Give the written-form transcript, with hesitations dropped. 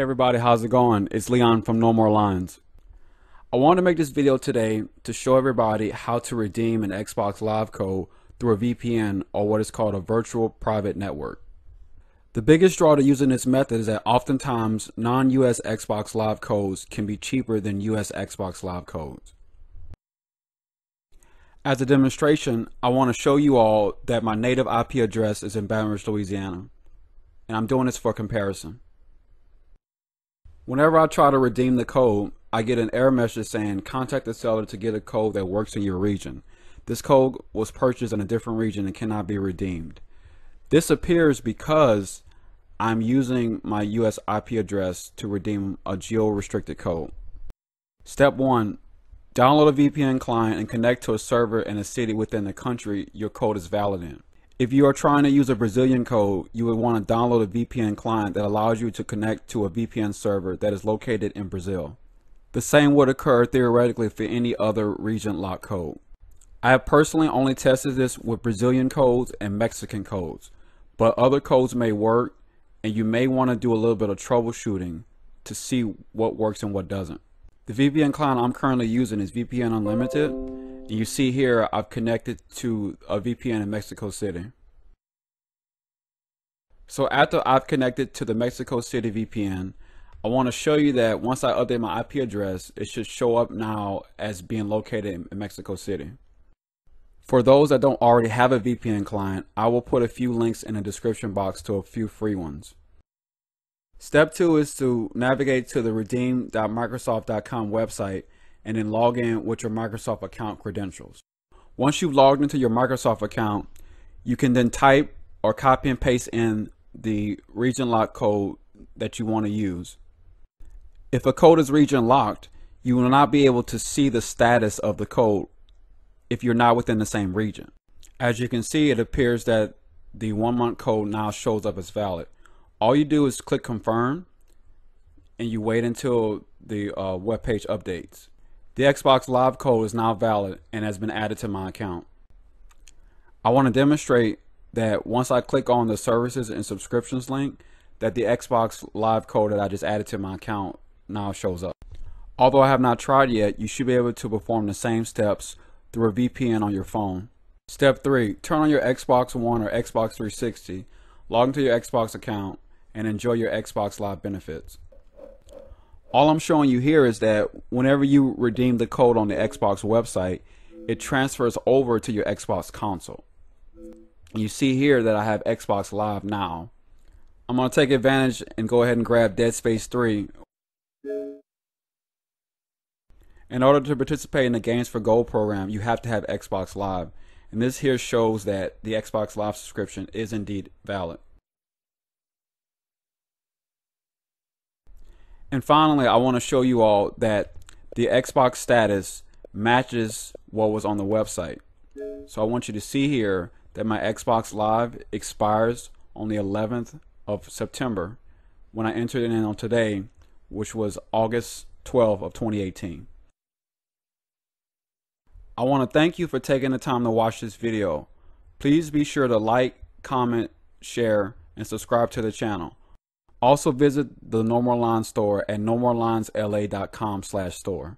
everybody, how's it going? It's Leon from No More Lines. I wanted to make this video today to show everybody how to redeem an Xbox Live Gold through a VPN, or what is called a virtual private network. The biggest draw to using this method is that oftentimes non-US Xbox Live codes can be cheaper than US Xbox Live codes. As a demonstration, I want to show you all that my native IP address is in Baton Rouge, Louisiana, and I'm doing this for comparison. Whenever I try to redeem the code, I get an error message saying contact the seller to get a code that works in your region. This code was purchased in a different region and cannot be redeemed. This appears because I'm using my US IP address to redeem a geo-restricted code. Step 1. Download a VPN client and connect to a server in a city within the country your code is valid in. If you are trying to use a Brazilian code, you would want to download a VPN client that allows you to connect to a VPN server that is located in Brazil. The same would occur theoretically for any other region lock code. I have personally only tested this with Brazilian codes and Mexican codes, but other codes may work, and you may want to do a little bit of troubleshooting to see what works and what doesn't. The VPN client I'm currently using is VPN Unlimited, and you see here I've connected to a VPN in Mexico City. So after I've connected to the Mexico City VPN, I want to show you that once I update my IP address, it should show up now as being located in Mexico City. For those that don't already have a VPN client, I will put a few links in the description box to a few free ones. Step 2 is to navigate to the redeem.microsoft.com website and then log in with your Microsoft account credentials. Once you've logged into your Microsoft account, you can then type or copy and paste in the region lock code that you want to use. If a code is region locked, you will not be able to see the status of the code if you're not within the same region. As you can see, it appears that the 1 month code now shows up as valid. All you do is click confirm and you wait until the web page updates. The Xbox Live code is now valid and has been added to my account. I want to demonstrate that once I click on the services and subscriptions link, that the Xbox Live code that I just added to my account now shows up. Although I have not tried yet, you should be able to perform the same steps through a VPN on your phone. Step 3, turn on your Xbox One or Xbox 360, log into your Xbox account, and enjoy your Xbox Live benefits. All I'm showing you here is that whenever you redeem the code on the Xbox website, it transfers over to your Xbox console. You see here that I have Xbox Live now. I'm gonna take advantage and go ahead and grab Dead Space 3. In order to participate in the Games for Gold program, you have to have Xbox Live. And this here shows that the Xbox Live subscription is indeed valid. And finally, I want to show you all that the Xbox status matches what was on the website. So I want you to see here that my Xbox Live expires on the 11th of September when I entered it in on today, which was August 12th of 2018. I want to thank you for taking the time to watch this video. Please be sure to like, comment, share, and subscribe to the channel. Also visit the No More Lines store at nomoreLinesLA.com/store.